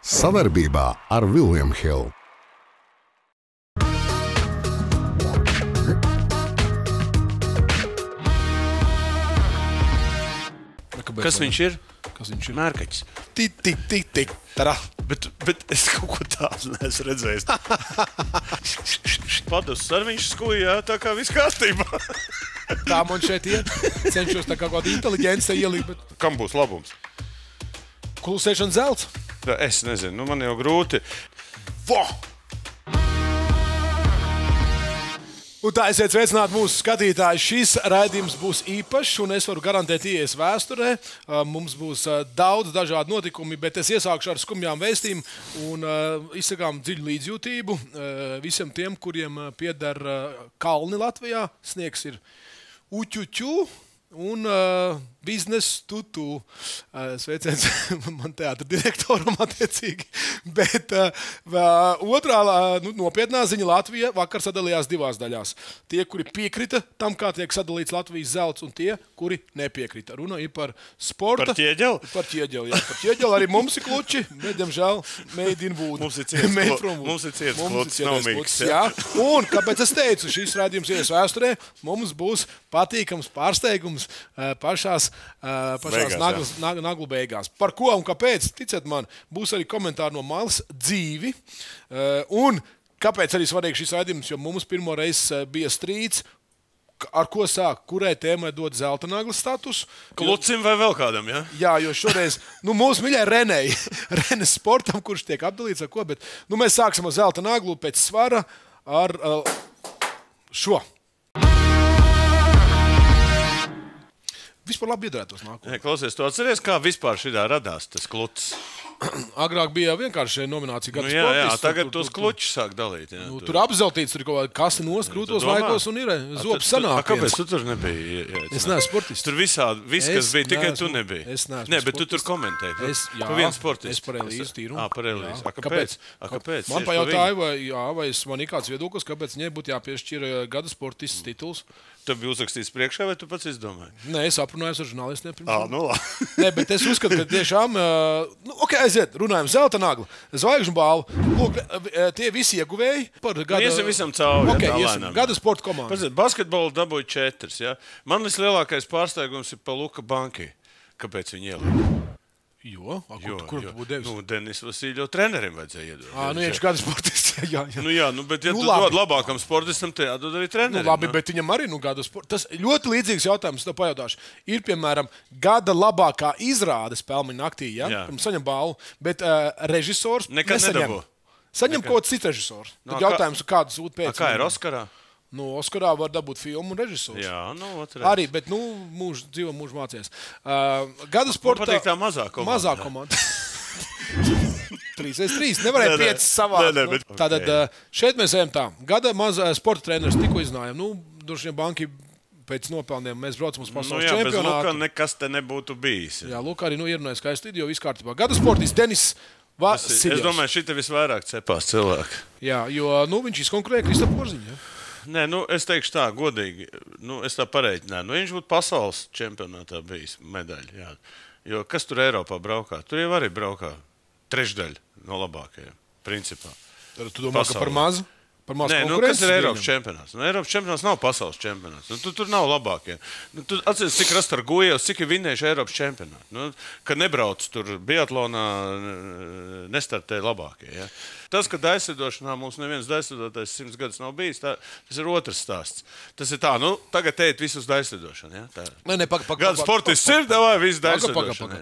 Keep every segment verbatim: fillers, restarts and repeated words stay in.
Savarbībā ar William Hill. Kas viņš ir? Kas viņš ir? Mērkaķis. Tik, tik, tik, tik. Tarā. Bet, bet es kaut ko tādu neesmu redzējis. Padus ar viņš skujā, tā kā viss kārtībā. Tā man šeit iet. Cenšos tā kā kaut kādu inteliģenci ielikt, bet... Kam būs labums? Klusēšana zelts? Es nezinu, nu man jau grūti. Vo! Un tā esiet sveicināti mūsu skatītāji. Šis raidījums būs īpašs, un es varu garantēt ieies vēsturē. Mums būs daudz dažādi notikumi, bet es iesākšu ar skumjām vēstīm un izsakām dziļu līdzjūtību visiem tiem, kuriem pieder kalni Latvijā. Sniegs ir uķuķu. Un uh, biznes tutu, uh, sveiciens man teātra direktoram attiecīgi, bet uh, otrā nu, nopietnā ziņa Latvija vakar sadalījās divās daļās. Tie, kuri piekrita tam, kā tiek sadalīts Latvijas zelts, un tie, kuri nepiekrita. Runa ir par sporta. Par ķieģeli? Par ķieģeli, jā. Par ķieģeli arī mums ir kluči, bet, diemžēl, made in wood. Mums ir cietis kluči, kluči nav miks. Jā. Un, kāpēc es teicu, šīs raidījums ies vēsturē, mums būs patīkams pārsteigums pašās, pašās beigās, naglu, naglu beigās. Par ko un kāpēc, ticiet man, būs arī komentāri no malas dzīvi. Un kāpēc arī svarīgi šis raidījums, jo mums pirmo reizi bija strīds, ar ko sāk, kurai tēmai dot zelta naglas status. Klucim vai vēl kādam, jā? Jā, jo šoreiz, nu mūsu miļai Renei, Renes sportam, kurš tiek apdalīts ar ko, bet nu mēs sāksim ar zelta naglu pēc svara ar šo. Vispār labi iedarētos nākotnē. Klausies, tu atceries, kā vispār šitā radās tas kluts? Agrāk bija vienkārši nominācija gada nu, jā, sportists. Jā, tagad tur, tos klučus sāk dalīt. Jā, nu, tur apzeltīts, tur ir kaut kādi kasi nost, krūtos laikos un ir zobs sanāpiens. Kāpēc tu tur nebija? Es neesmu sportists. Tur visādi, viss, kas bija, tikai tu nebija. Es neesmu sportists. Nē, bet tu tur komentēji. Tu viens sportists. Es par Elīzu tīru. Ā, par Elīzu. A, kāpēc? Man pajautāju, vai man ir kāds viedoklis, kāpēc viņai būtu jāpiešķir gada sportists tituls. Tu biji uzrakstījis priekšā, vai tu pats izdomāji? Nē, es aprunājos ar žurnālistiem pirms. Ā, nu labi. Nē, bet es uzskatu, ka tiešām, nu, ok, aiziet, runājam zelta nagla, zvaigžņu balvu. Lūk, tie visi ieguvēji par gada... Iesim visam cauri, ja tā lēnām. Ok, gada sporta komanda. Paziet, basketbolu dabūja četras, ja? Man vislielākais pārsteigums ir pa Luka Banki. Kāpēc viņi ielika? Jo, kur tu būtu devis? Nu, Denis Vasiljo trenerim vajadzēja iedot. Ā, nu, iekš gada sportists, jā, jā. Nu jā, nu, bet ja tu dod labākam sportistam, te jādod arī trenerim. Nu, labi, bet viņam arī, nu, gada sportists. Tas ļoti līdzīgs jautājums, tev pajautāšu. Ir, piemēram, gada labākā izrāde spēlmiņa naktī, jā? Pirms saņem balvu, bet režisors nesaņem. Saņem kaut kāds cits režisors. Tad jautājums, kādu sūt pēc. Kā ir Oskarā? Nu, Oskarā var dabūt filmu un režisors. Jā, nu, otrreiz. Arī, bet, nu, mūžu, dzīvo mūžu mācies. Uh, gada sportā... Man patīk tā mazā komanda. Mazā komanda. trīs pret trīs. Nevarēja ne, piecas savāt. Ne, ne, bet... Tātad šeit mēs ejam tā. Gada mazā sporta treneris tikko iznājām. Nu, droši vien banki pēc nopelniem mēs braucam uz pasaules čempionātu. Nu jā, čempionātu. Bez Luka nekas te nebūtu bijis. Jā, Luka arī, nu, ierunāja skaistu video, viss kārtībā. Gada sportīs Denis... Vasiljo. Es domāju, šī te visvairāk cepās cilvēki. Jā, jo, nu, viņš izkonkurēja Kristapu Borziņu. Nē, nu, es teikšu tā, godīgi, nu, es tā pareiķināju. Nu, viņš būtu pasaules čempionātā bijis medaļa, jā. Jo kas tur Eiropā braukā? Tur jau arī braukā trešdaļa no labākajiem, principā. Tad tu domā, ka par mazu? Par mazu konkurences? Nē, nu, kas ir Eiropas čempionāts? Nu, Eiropas čempionāts nav pasaules čempionāts. Nu, tu tur nav labākie. Nu, tu atceries, cik Rastargujevs, cik ir vinnējuši Eiropas čempionātu. Nu, ka nebrauc tur biatlonā, nestartē labākie, jā. Tas, ka daislidošanā mums neviens daislidotais simts gadus nav bijis, tā, tas ir otrs stāsts. Tas ir tā, nu, tagad ejiet visu uz daislidošanu, ja? Tā. Nē, ne, paga, paga. Gada sportists ir, davai visu daislidošanu.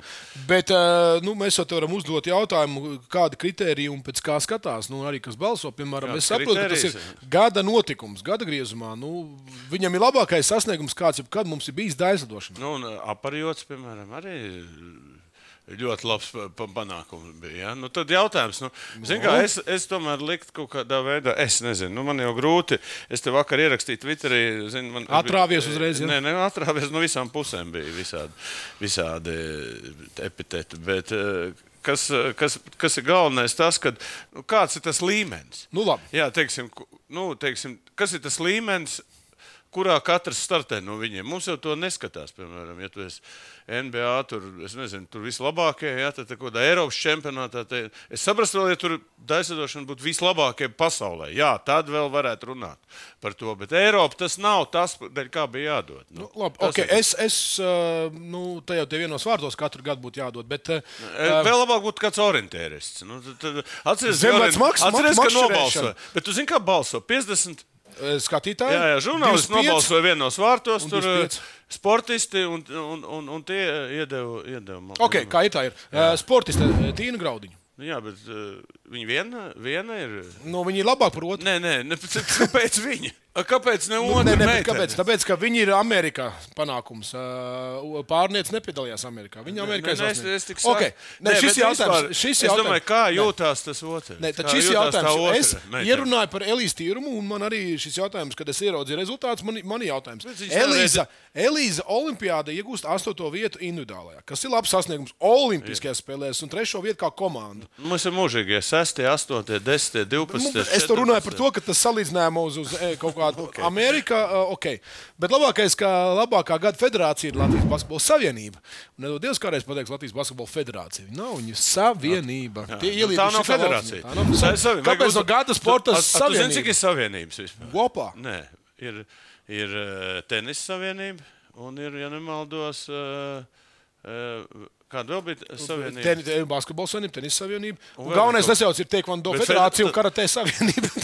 Bet, nu, mēs jau te varam uzdot jautājumu, kādi kriteriji un pēc kā skatās, nu, arī kas balso, piemēram, es saprotu, ka tas ir gada notikums, gada griezumā, nu, viņam ir labākais sasniegums kāds, kad mums ir bijis daislidošana. Nu, un aparjots, piemēram, arī... Ļoti labs panākums bija, ja? Nu, tad jautājums, nu, zin kā, es, es tomēr liktu kaut kādā veidā, es nezinu, nu, man jau grūti, es te vakar ierakstīju Twitterī, zin, man... Atrāvies uzreiz, ja? Nē, ne, atrāvies, nu, visām pusēm bija visādi, visādi epiteti, bet... Kas, kas, kas ir galvenais tas, kad, nu, kāds ir tas līmenis? Nu, labi. Jā, teiksim, nu, teiksim, kas ir tas līmenis, kurā katrs startē no viņiem. Mums jau to neskatās, piemēram, ja tu esi N B A, tur, es nezinu, tur vislabākie, ja, tad kaut kādā Eiropas čempionātā, tad es saprastu vēl, ja tur daļsadošana būtu vislabākie pasaulē. Jā, tad vēl varētu runāt par to, bet Eiropa tas nav tas, daļ kā bija jādod. Nu, nu, labi, okay. es, es, nu, tā jau tie vienos vārdos katru gadu būtu jādod, bet... Uh, vēl labāk būtu kāds orientērists. Nu, atceries, maks, atceries maks, ka nobalsoja. Bet tu zini, kā balso? piecdesmit... skatītāji. Jā, jā, žurnālisti nobalsoja vienos vārtos, tur sportisti un, un, un, un tie iedeva. iedeva ok, kā ir tā ir. Jā. Sportiste Tīna Graudiņa. Jā, bet viņa viena, viena ir... Nu, viņa ir labāk par otru. Nē, nē, ne, kāpēc viņa? Kāpēc ne otra nu, ne, ne, kāpēc? Tāpēc, ka viņi ir Amerikā panākums. Pārniec nepiedalījās Amerikā. Viņa Amerikā ne, ne, es, es tik okay. ne, ne, šis jautājums, vispār, šis jautājums. Es domāju, kā jūtās tas otrs? Nē, tad šis jautājums. Es meitājums. Ierunāju par Elīzas tīrumu, un man arī šis jautājums, kad es ieraudzīju rezultātus, man, man jautājums. Elīza, Elīza olimpiāda iegūst astoto vietu individuālajā, kas ir labs sasniegums olimpiskajās spēlēs, un trešo vietu kā komanda. Mums ir mūžīgie sestie, astotie, desmitie, divpadsmitie. Es to runāju par to, ka tas salīdzinājumā uz, uz kaut kā okay. Amerikā, ok. Bet labākais, ka labākā gada federācija ir Latvijas basketbola savienība. Un nedod Dievs kādreiz pateiks Latvijas basketbola federācija. Viņa nav, viņa savienība. Tie ielīduši tā nav federācija. Tā nav savienība. Kāpēc uz... no gada sporta savienība? Tu zini, cik ir savienības vispār? Gopā? Nē. Ir, ir tenisa savienība un ir, ja nemaldos, kāda vēl bija savienība? Basketbola savienība, tenisa savienība. Un galvenais nesauc ir taekwondo federācija un karatē savienība.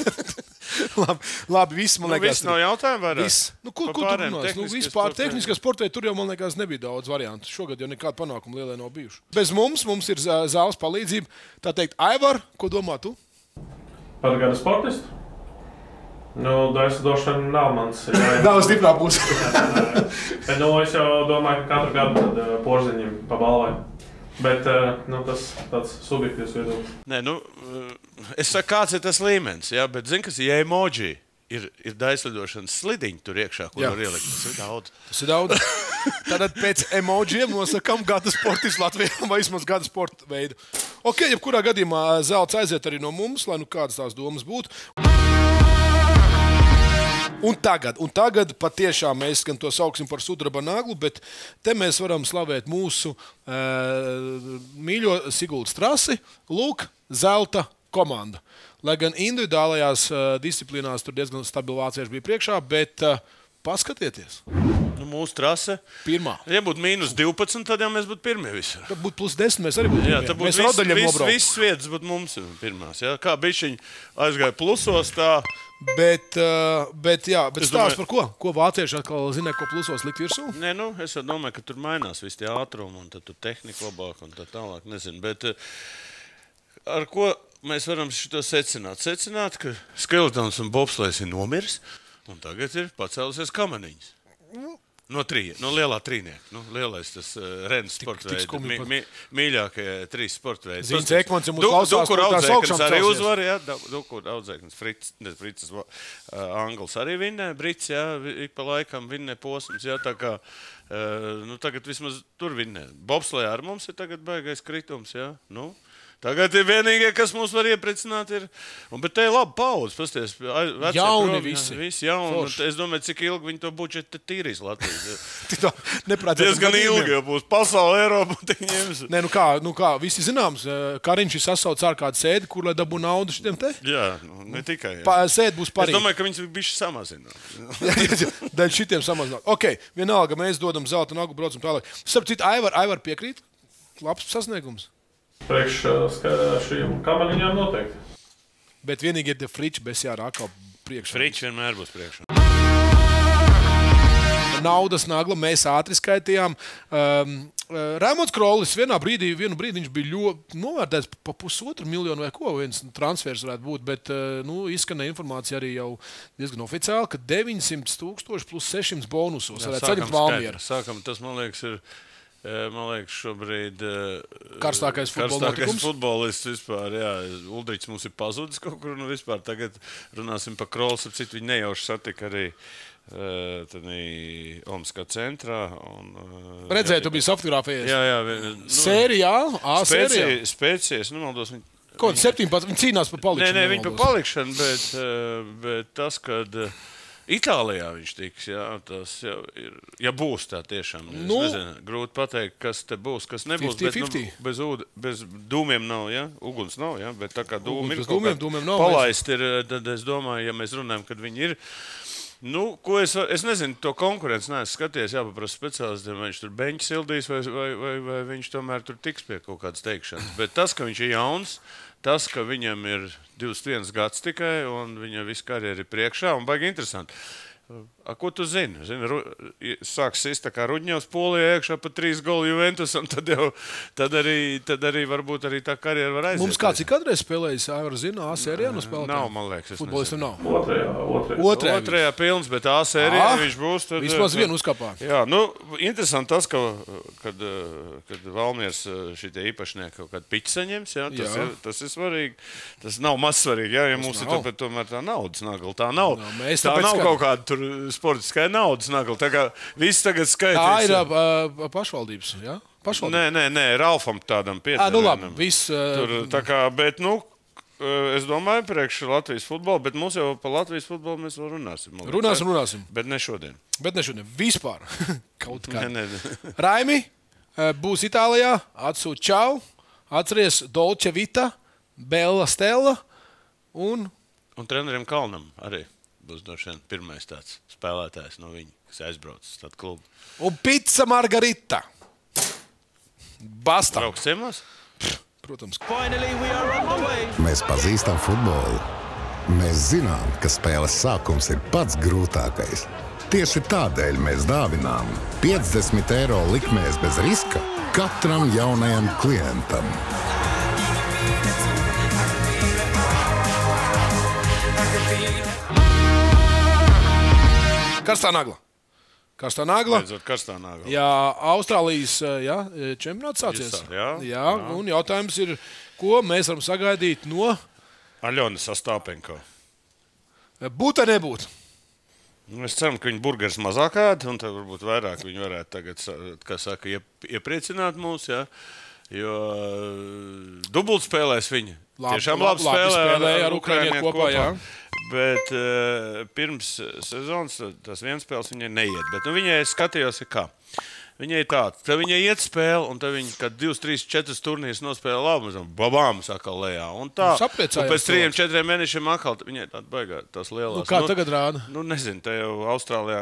Labi, labi, viss, man liekas... Nu, viss nav jautājumi vairāk? Viss. Nu, ko, ko tur runājas? Nu, vispār tehniskā sportē tur jau, man liekas, nebija daudz variantu. Šogad jau nekāda panākuma lielai nav bijuši. Bez mums, mums ir zāles palīdzība. Tā teikt, Aivar, ko domā tu? Par gada sportistu? Nu, daļsadošana nav mans... Nav stiprā puse. Bet, nu, es jau domāju, ka katru gadu tad Porziņam pabalvoju. Bet nu, tas tāds subjektīvs viedoklis. Nē, nu, es saku, kāds ir tas līmenis, jā, bet zini, kas ja emoji ir, ir daislidošanas slidiņi tur iekšā, kur var ielikt. Tas ir daudz. Tas ir daudz. Tātad pēc emojiem nosakam gada sportis Latvijā vai vismaz gada sporta veidu. Ok, jebkurā gadījumā zelts aiziet arī no mums, lai nu kādas tās domas būtu. Un tagad, un tagad patiešām mēs gan to sauksim par sudraba naglu, bet te mēs varam slavēt mūsu e, mīļo Siguldas trasi, lūk, zelta komanda. Lai gan individuālajās e, disciplīnās tur diezgan stabili vācieši bija priekšā, bet e, paskatieties. Nu, mūsu trase. Pirmā. Ja būtu mīnus divpadsmit, tad jau mēs būtu pirmie visi. Tad būtu plus desmit, mēs arī būtu pirmie. Jā, tad būtu viss, viss, viss vietas būtu mums pirmās. Ja? Kā bišķiņi aizgāja plusos, tā... Bet, bet, jā, bet stāsts par ko? Ko vācieši atkal zina, ko plusos likt virsū? Nē, nu, es jau domāju, ka tur mainās viss tie ātrumi un tad tur tehnika labāk un tā tālāk, nezinu. Bet ar ko mēs varam šito secināt? Secināt, ka skeletons un bobslēs ir nomiris un tagad ir pacēlusies kameniņas. No, trī, no lielā trīnieka. Nu, lielais tas uh, Renas sportveids. Mi, mi, mīļākie trīs sportveids. Zins Ekmans, ja mums klausās, Dukur Audzēknis arī uzvar, jā. Dukur Audzēknis, Frits, ne, Frits, uh, Angls arī vinnē, Brits, jā, ik pa laikam vinnē posms, jā, tā kā, uh, nu, tagad vismaz tur vinnē. Bobslejā ar mums ir tagad baigais kritums, jā, nu. Tagad ir vienīgie, kas mums var iepriecināt, ir... Un, bet te ir laba paudze, pasties. Jauni visi. Visi jauni. Es domāju, cik ilgi viņi to budžeti tīrīs Latvijas. Diezgan ilgi jau būs. Pasaule, Eiropa, tik ņems. Nē, nu kā, nu kā, visi zināms, Kariņš ir sasauts ar kādu sēdi, kur lai dabū naudu šitiem te? Jā, nu, ne tikai. Pa, sēdi būs parīgi. Es domāju, ka viņas bišķi samazināt. Daļ šitiem samazināt. Ok, vienalga, mēs dodam zelta nagu braucam tālāk. Starp citu, Aivar, Aivar piekrīt? Labs sasniegums. Priekš šīm kamaniņām noteikti. Bet vienīgi ir te Fričs bez jārā kā priekšā. Fričs vienmēr būs priekšā. Naudas nagla mēs ātri skaitījām. Um, Rēmonds Krollis vienā brīdī, vienu brīdi viņš bija ļoti novērtēts pa pusotru miljonu vai ko, viens transfers varētu būt, bet nu, izskanē informācija arī jau diezgan oficiāli, ka deviņsimt tūkstoši plus sešsimt bonusos jā, varētu saņemt Valmiera. Sākam, tas, man liekas, ir... Man liekas, šobrīd karstākais futbolists vispār, jā, Uldriķis mums ir pazudis kaut kur, nu vispār tagad runāsim par Krollis, ap citu viņi nejauši satika arī tādī Omskā centrā. Un, redzēju, jā, tu biji safotografējies. Jā, jā. Nu, sērijā, A sērijā? Spēcies, nu maldos viņi... Ko, septiņpadsmit, viņi cīnās par palikšanu? Nē, nē, viņi par palikšanu, bet, bet tas, kad... Itālijā viņš tiks, jā, tas jau ir, ja būs tā tiešām, nu, es nezinu, grūti pateikt, kas te būs, kas nebūs, fifty fifty. Bet nu, bez, ūde, bez dūmiem nav, jā, uguns nav, jā, bet tā kā dūmi ir kaut kā palaist ir, tad es domāju, ja mēs runājam, kad viņi ir, nu, ko es, es nezinu, to konkurenci neesmu skaties, jāpaprast speciālistiem, vai viņš tur beņķi sildīs vai, vai, vai, vai viņš tomēr tur tiks pie kaut kādas teikšanas, bet tas, ka viņš ir jauns, tas, ka viņam ir divdesmit viens gads tikai, un viņa visu karjeru ir priekšā, un baigi interesanti. A, ko tu zini? Zini, ru, sāks sist tā kā Rudņevs Polijā iekšā pa trīs golu Juventus, un tad, jau, tad, arī, tad arī varbūt arī tā karjera var aiziet. Mums kāds ir kadreiz spēlējis, Aivar zina, A sērijā no spēlētājiem? Nav, man liekas, es futbolistam nav. Otrajā, otrajā. Otrajā, otrajā pilns, bet A sērijā viņš būs. Tad, vismaz vienu uzkapā. Jā, nu, interesanti tas, ka, kad, kad Valmiers šitie īpašnieki kaut kādu piķi saņems, jā, tas, jā. Ir, tas ir svarīgi. Tas nav maz svarīgi, jā, ja tas mums nav. Ir tāpēc tomēr tā naudas nagla. Tā nav, no, mēs tā nav kaut kāda tur sportiskai naudas nagla. Tā kā viss tagad skaitīs. Tā ir uh, pašvaldības, jā? Pašvaldības. Nē, nē, nē, Ralfam tādam pietnēm. Nu labi, viss... Uh, tur, tā kā, bet, nu, es domāju priekš Latvijas futbolu, bet mums jau par Latvijas futbolu mēs vēl runāsim. Runāsim, runāsim. Bet ne šodien. Bet ne šodien. Vispār. Kaut kā. Nē, nē. Raimi, būs Itālijā, atsūt čau, atceries Dolce Vita, Bella Stella un... Un treneriem Kalnam arī. Būs no šeit pirmais tāds spēlētājs no viņa, kas aizbraucis tādu klubu. Un pizza margarita. Basta. Brauks ciemos? Protams. Mēs pazīstam futbolu. Mēs zinām, ka spēles sākums ir pats grūtākais. Tieši tādēļ mēs dāvinām piecdesmit eiro likmēs bez riska katram jaunajam klientam. Karstā nagla. Karstā nagla. Beidzot, karstā nagla. Jā, Austrālijas jā, čempionāts sācies. Jā, jā, un jautājums ir, ko mēs varam sagaidīt no... Aļonas Ostapenko. Būt vai nebūt? Es ceru, ka viņi burgers mazāk ēd, un tad varbūt vairāk viņi varētu tagad, kā saka, iepriecināt mūs, jā. Jo dubult spēlēs viņi. Lab, tiešām labi spēlē, spēlē ar, ar Ukraiņiem kopā, kopā, jā. Bet uh, pirms sezonas tas viens spēles viņai neiet. Bet nu, viņai skatījos, kā. Viņai ir tā, ka viņai iet spēle, un tad viņi, kad divi, trīs, četri turnīrs nospēlē labi, babām saka lejā. Un tā, nu, un pēc trīs, četri mēnešiem akal, viņai tāda baigā tās lielās. Nu, kā nu, tagad rāda? Nu, nezinu, te jau Austrālijā,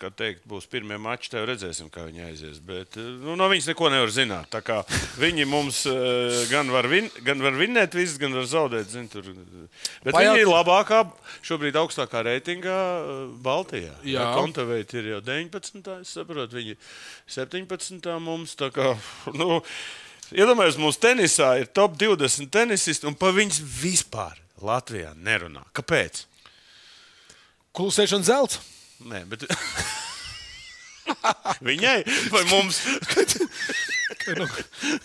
kā teikt, būs pirmie mači, te redzēsim, kā viņi aizies. Bet, nu, no viņas neko nevar zināt. Tā kā viņi mums gan var, vin, gan var vinnēt viss, gan var zaudēt, zin, tur. Bet Pajāt... viņi ir labākā, šobrīd augstākā reitingā Baltijā. Jā. Kontaveita ir jau deviņpadsmitā, es saprotu, viņi septiņpadsmitā mums, tā kā, nu, iedomājos, mūsu tenisā ir top divdesmit tenisisti, un pa viņas vispār Latvijā nerunā. Kāpēc? Klusēšana zelts? Nē, bet... Viņai vai mums?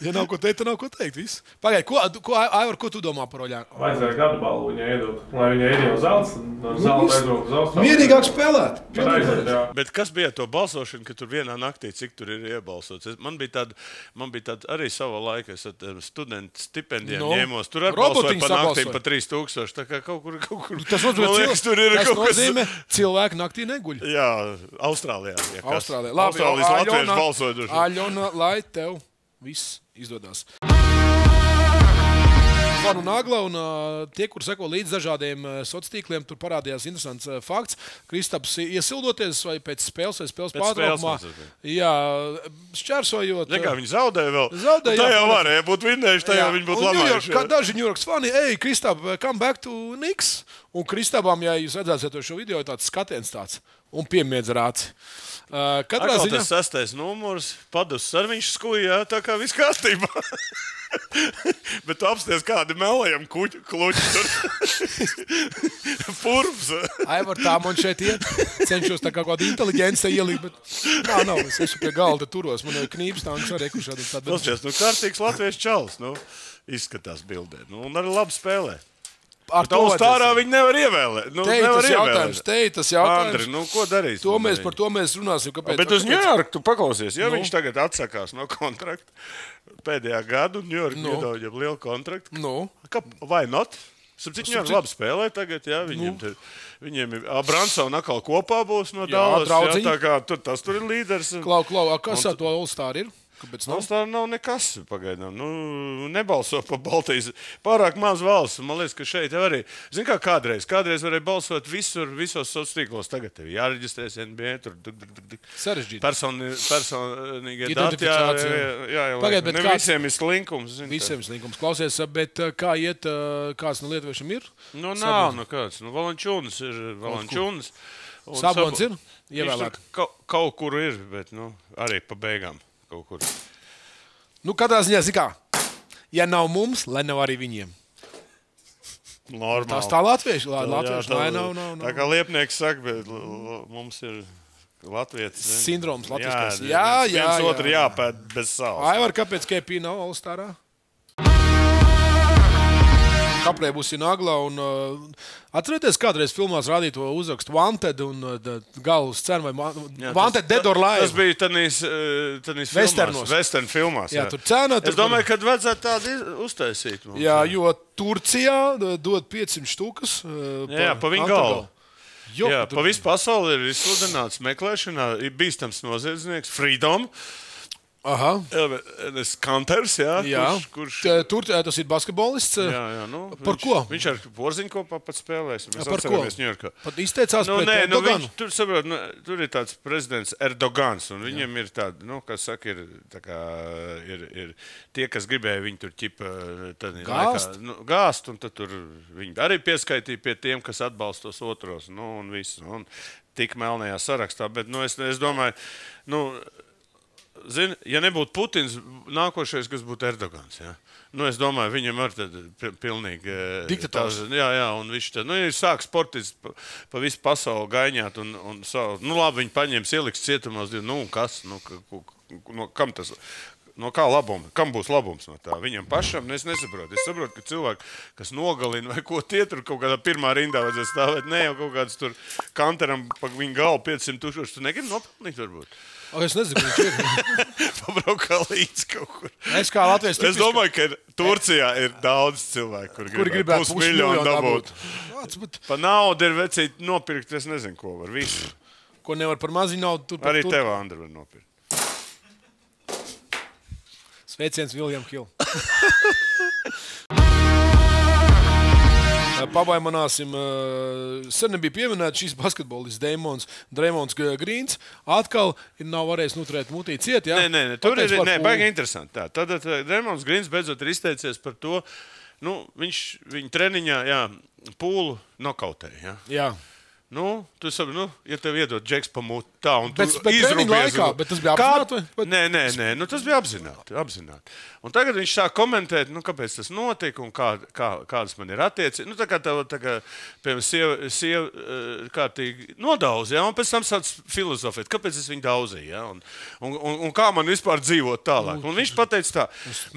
Ja nav ko teikt, tad nav ko teikt, viss. Pagaid, ko, ko, Aivar, ko tu domā par Oļānu? Vajadzēja gadu balvu viņai iedot, lai viņai iedot zelts, un zelts aizdot uz Austrāliju. Mierīgāk spēlēt. Aiziet, bet kas bija to balsošana, ka tur vienā naktī, cik tur ir iebalsots? Man bija tāda, man bija tāda arī sava laika, es ar studentu stipendiem no. ņēmos. Tur arī balsoja pa naktīm pa trīs tūkstoši, tā kā kaut kur, kaut kur. Tas nozīmē, liekas, tur ir tas kaut nozīmē kas... cilvēki naktī neguļ. Jā, Austrālijā. Jā, Austrālijā. Labi, Austrālijas latvieši balsojuši. Aļona, lai tev viss izdodās. Fanu nagla un tie, kur seko līdz dažādiem sociāliem, tur parādījās interesants fakts. Kristaps iesildoties vai pēc spēles vai spēles pārtraukumā. Jā, šķērsojot. Nekā viņi zaudēja vēl. Zaudēja. Tā jau varēja būt vinnējuši, tā jau viņi būtu labājuši. Kā daži New Yorks fani, ej, Kristap, come back to Knicks. Un Kristapam, ja jūs redzēsiet šo video, ir tāds skatiens tāds un piemiedz rāci. Katrā ziņā... tas sastais numurs, padus sarviņš skujā, tā kā viss kārtībā. Bet tu apsties, kādi melējam kuķu kluķi tur. Purvs. Aivar, tā man šeit iet. Cenšos tā kā kādu inteliģenci ielikt, bet nā, nav, es esmu pie galda turos. Man jau knības tā un šā rekušā. Nosties, nu kārtīgs latviešu čals, nu, izskatās bildē. Nu, un arī labi spēlē. Ar to stārā viņi nevar ievēlēt. Nu, tei nevar tas jautājums, tei tas jautājums. Andri, nu, ko darīs? To mēs par to mēs runāsim. Kāpēc? Bet uz Ņujorku tu paklausies. Ja nu. Viņš tagad atsakās no kontrakta pēdējā gadu, Ņujorku nu. Iedauģa lielu kontraktu. Nu. Vai not? Sapcīt, viņam labi spēlē tagad, jā, viņiem nu. Viņiem ir Abransona atkal kopā būs no Dallas, jā, jā, tā kā tur, tas tur ir līderis. Klau, klau, a kas to All-Star ir? Kāpēc nav? All-Star nav nekas pagaidām. Nu, nebalso pa Baltijas. Pārāk maz valsts, man liekas, ka šeit arī. Zin kā kādreiz, kādreiz varēja balsot visur, visos sociālos, tagad tev jāreģistrēs N B A, tur sarežģīti. Personi, personīgie dati, jā, jā, jā, jā Pagaid, ne kāds, visiem ir slinkums, zin. Visiem ir slinkums. Klausies, bet kā iet, kāds no lietuviešiem ir? Nu, nav, nu kāds, nu Valenčūnas ir, Valenčūnas. Sabonis ir? Ievēlēt. Kaut kur ir, bet, nu, arī pa beigām. Kaut kur. Nu, katrā ziņā, zikā, ja nav mums, lai nav arī viņiem. Normāli. Tās tā latvieši, lai latvieši, lai nav, nav, nav. Tā kā Liepnieks saka, bet mums ir latvietis. Sindroms latvieškās. Jā, jā, jā. Viens otru jāpēt bez savas. Aivar, kāpēc K P nav All-Starā? Kaprē būs Nagla un uh, atcerieties, kādreiz filmās rādīja to uzrakstu Wanted un uh, galvas cenu vai jā, Wanted tas, Dead or Live. Tas bija tanīs, tanīs filmās, western filmās. Jā, jā. Tur cena. Tur... Es domāju, kad vajadzētu tādu uztaisīt. Mums, jā, jā, jo Turcijā dod piecsimt štukas. Uh, jā, jā, pa viņu galvu. Jo, jā, tur... pa visu pasauli ir izsludināts meklēšanā. Ir bīstams noziedznieks, Freedom. Aha. N S. Kanters, jā, jā. Kurš, kurš... Tur tas ir basketbolists. Jā, jā, nu. Par viņš, ko? Viņš ar Borzinko pat spēlēs. Mēs atceramies Ņujorkā. Pat izteicās nu, pret nē, Erdoganu. Nu, viņš, tur, saprot, nu, tur ir tāds prezidents Erdogans, un viņiem jā. Ir tāda, nu, kas saka, ir, tā kā, ir, ir tie, kas gribēja viņu tur ķipa gāst. Nu, gāst, un tad tur viņi arī pieskaitīja pie tiem, kas atbalstos otros, nu, un viss, un tik melnējā sarakstā. Bet, nu, es, es domāju, nu... Zini, ja nebūtu Putins, nākošais, kas būtu Erdogans, jā. Nu, es domāju, viņam ar tad pilnīgi... Diktators. Jā, jā, un viņš tad, nu, viņš sāk sportis pa, pa visu pasauli gaiņāt un, un savu... Nu, labi, viņi paņems ieliks cietumās, nu, un kas, nu, no kam tas... No kā labums? Kam būs labums no tā? Viņam pašam? Es nesaprotu. Es saprotu, ka cilvēki, kas nogalina vai ko tie tur kaut kādā pirmā rindā vajadzētu stāvēt, ne jau kaut kāds tur Kanteram pa viņu galvu piecsimt tūkstoši, tu negribi nopelnīt varbūt? Es nezinu, ka viņš pabraukā līdz kaut kur. Es kā Latvijas tipiski... Es domāju, ka Turcijā ir daudz cilvēku, kur, kur gribētu pusmiljonu dabūt. dabūt. Pa naudu ir vecīt nopirkt, es nezinu, ko var. Visu. Ko nevar par maziņu naudu? Tur, Arī tur... tev, Andri, var nopirkt. Sveiciens William Hill. Pavaimanāsim, sen nebija pieminēts šis basketbolists Draymonds, Draymonds Greens. Atkal nav varējis noturēt mutī ciet, jā? Nē, nē, nē, tur ir, nē, baigi interesanti. Tā, tad Draymonds Greens beidzot ir izteicies par to, nu, viņš viņa treniņā, jā, pūlu nokautēja, jā? Jā. Nu, tu sabi, nu, ja tev iedod džeks pa mutu, tā, un tu izrūpies... laikā, bet tas bija apzināti? Vai? Nē, nē, nē, nu tas bija apzināti, apzināti. Un tagad viņš sāk komentēt, nu, kāpēc tas notika un kā, kā, kādas man ir attiecības. Nu, tā kā tev, tā kā, piemēram, sieva, sieva kārtīgi nodauz, jā, un pēc tam sāc filozofēt, kāpēc es viņu dauzīju, jā, un, un, un, un kā man vispār dzīvot tālāk. Un viņš pateica tā,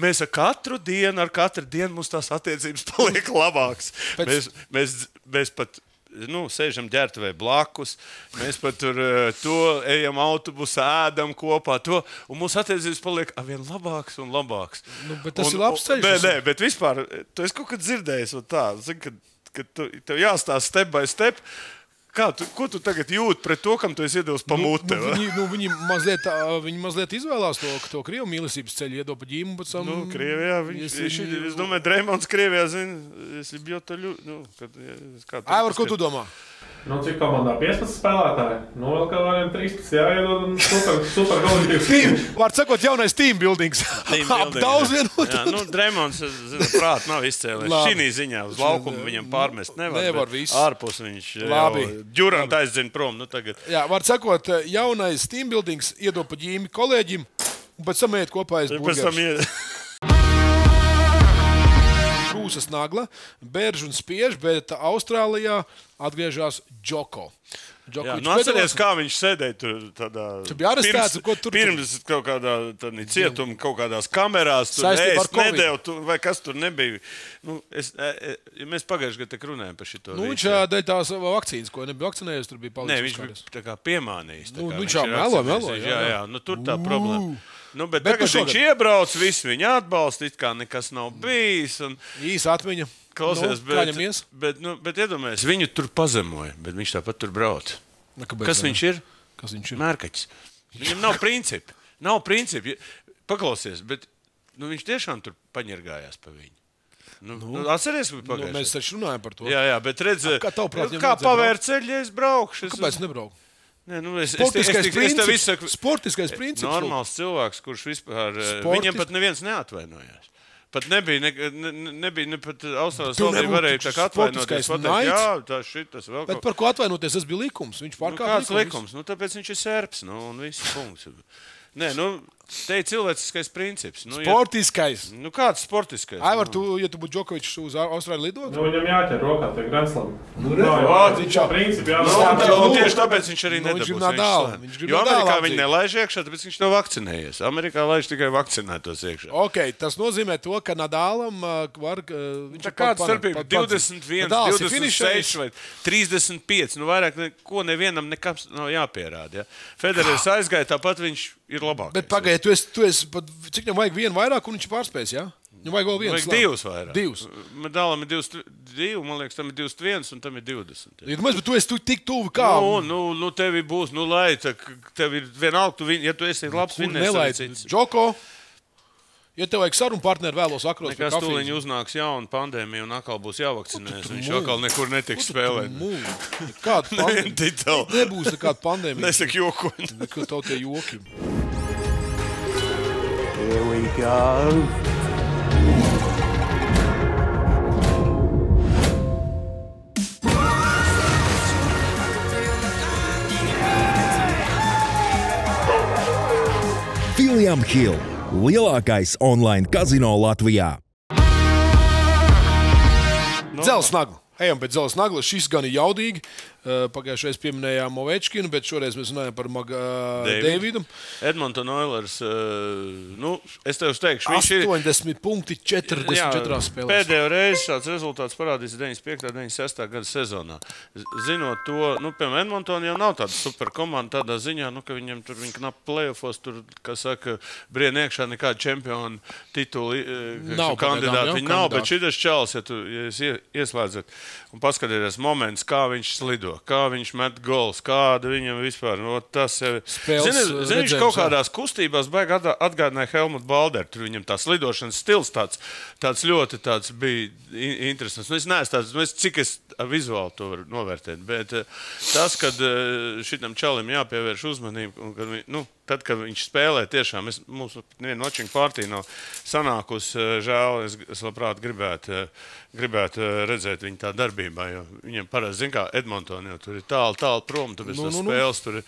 mēs ar katru dienu, ar katru dienu mums tās attiecības paliek labāks. Mēs, mēs, mēs pat... Nu, sēžam ģērtuvē blakus, mēs pat tur to ejam autobusu, ēdam kopā to, un mūsu attiecības paliek avien labāks un labāks. Nu, bet tas un, ir labs ceļš. Nē, nē, bet vispār, tu esi kaut kad dzirdējis un tā, zini, ka, ka tu, tev jāstāst step by step, kā tu, ko tu tagad jūti pret to, kam tu esi iedevis pa muti? Nu, nu, viņi, nu, viņi, mazliet, viņi mazliet izvēlās to, to Krievu mīlesības ceļu, iedo pa ģīmu, bet sam... Nu, Krievijā, viņš, es, viņš, viņš, es domāju, Draymonds Krievijā, zinu, es bjotu ļu... Nu, kad, kā tu, Aivar, ko tu domā? Nu, cik komandā? piecpadsmit spēlētāji? Nu, vēl kā variem trīspadsmit jāiedod un super, super golītības. Var sakot, jaunais team buildings. Ap daudz vienot. Jā, nu, Draymonds, zinu, prāt, nav izcēlējis. Šinī ziņā uz laukumu viņam pārmest nevar. Nevar visu. Ārpus viņš... Labi. Džurant aizdzina prom, nu tagad. Jā, var sakot, jaunais team buildings iedod pa ģīmi kolēģim un pēc tam iet kopā aiz burgers. Krūsas nagla, bērž un spiež, bet Austrālijā atgriežās Džoko. Džokavičs. Nu, atceries, kā viņš sēdēja tur tādā... Tu bija arestēts, ko tur... Pirms kaut kādā tādā cietuma, kaut kādās kamerās, tur ēst nedēļ, tu, vai kas tur nebija. Nu, es, e, e, mēs pagājuši gadu te runājam par šito. Nu, viņš dēļ tās vakcīnas, ko nebija vakcinējies, tur bija palicis. Nē, viņš bija tā kā piemānījis. Nu, viņš jau melo, melo. Jā, jā, nu tur tā problēma. Nu, bet bet tagad viņš iebrauc, viss viņa atbalsta, it kā nekas nav bijis. Un... Īsa atmiņa. Klausies, nu, bet, bet, nu, bet iedomājies, viņu tur pazemoja, bet viņš tāpat tur brauc. Nekabēc, Kas viņš ir? Kas viņš ir? Mērkaķis. Viņam nav principi. Nav principi. Paklausies, bet nu, viņš tiešām tur paņergājās pa viņu. Nu, nu, atceries, nu, mēs taču runājam par to. Jā, jā, bet redz, A, kā, kā pavēr ceļu, ja es braukšu? Es... Kāpēc nebrauku? Nē, nu es, sportiskais es, es, es princips, sportiskais princips. Normāls cilvēks, kurš vispār, Sportis... viņam pat neviens neatvainojās. Pat nebija, ne, ne, nebija ne pat Austrālijas valdība varēja tā kā atvainoties. Pateikt, jā, tā šitas vēl kaut. Bet par ko atvainoties, tas bija likums. Viņš pārkāpa nu, likums. likums? Nu, tāpēc viņš ir serps, nu, un viss punkts. Nē, nu, te ir cilvēciskais princips. Nu, sportiskais. Ja, nu, kāds sportiskais? Aivar, tu, ja tu būtu Džokavičs uz Austrāliju lidot? Nu, viņam jāķer rokā, tā ir grandslama. Nu, no, jā, viņš jau principi jābūt. Nu, tieši tāpēc viņš arī nedabūs. Viņš nādāla. Jo Amerikā viņi nelaiž iekšā, tāpēc viņš nav vakcinējies. Amerikā laiž tikai vakcinētos iekšā. Ok, tas nozīmē to, ka Nadālam var... Tā kāds starpība? divdesmit viens, divdesmit seši vai trīsdesmit pieci. Nu, vairāk neko nevienam nekam nav jāpierāda. Federers aizgāja, tāpat viņš ir labākais. Bet pagaidiet, tu esi, tu esi, cik viņam vajag vienu vairāk, un viņš pārspēs, jā? Viņam vajag vēl viens vajag slāv. divus vairāk. Divus. Medālam ir divus, man liekas, tam ir divus viens un tam ir divdesmit. Ja, bet tu esi tik tuvi kā? Nu, nu, nu tevi būs, nu lai, tev ir vienalga, tu, ja tu esi labs, nu, vinnēs arī cits. Džoko, ja tev vajag sarunu partneri vēlos akros vai kafīns. Nekās uznāks jauna pandēmija un atkal būs jāvakcinēs. Viņš atkal nekur netiks spēlēt. Kāda pandēmija? Nebūs nekāda pandēmija. Nesak jokoņi. Nekā tev tie joki. Here we go. William Hill. Lielākais online kazino Latvijā. Dzeles nagla. Ejam pēc dzeles nagla. Šis gan ir jaudīgi. Pagājušais pieminējām Ovečkinu, bet šoreiz mēs runājam par Maga... Davidu. Edmonton Oilers, nu, es tev teikšu, viņš ir... astoņdesmit punkti četrdesmit četrās spēlēs. Pēdējo reizi tāds rezultāts parādīs deviņdesmit piektā, deviņdesmit sestā gada sezonā. Zinot to, nu, piemēram, Edmonton jau nav tāda super komanda tādā ziņā, nu, ka viņam tur viņa knap playoffos, tur, kā saka, brien iekšā nekāda čempionu tituli kandidāti. Viņi nav, bet šitas čalis, ja tu ja ieslēdzat un paskatieties moments, kā viņš slido. Kā viņš met gols, kāda viņam vispār. No, tas sevi... Spēles zini, zini, viņš kaut kādās kustībās baigi atgādināja Helmut Balderu. Tur viņam tās lidošanas stils tāds, tāds ļoti tāds bija interesants. Nu, es neesmu tāds, nu, es, cik es vizuāli to varu novērtēt, bet tas, kad šitam čalim jāpievērš uzmanību, un kad, nu, tad, kad viņš spēlē tiešām, es, mums nevienu watching party nav sanākus, žēl, es, es labprāt gribētu, gribētu redzēt viņu tā darbībā, jo viņam parasti, zin kā, Edmontoni jau tur ir tālu, tālu prom, tāpēc nu, nu, nu. Spēles tur ir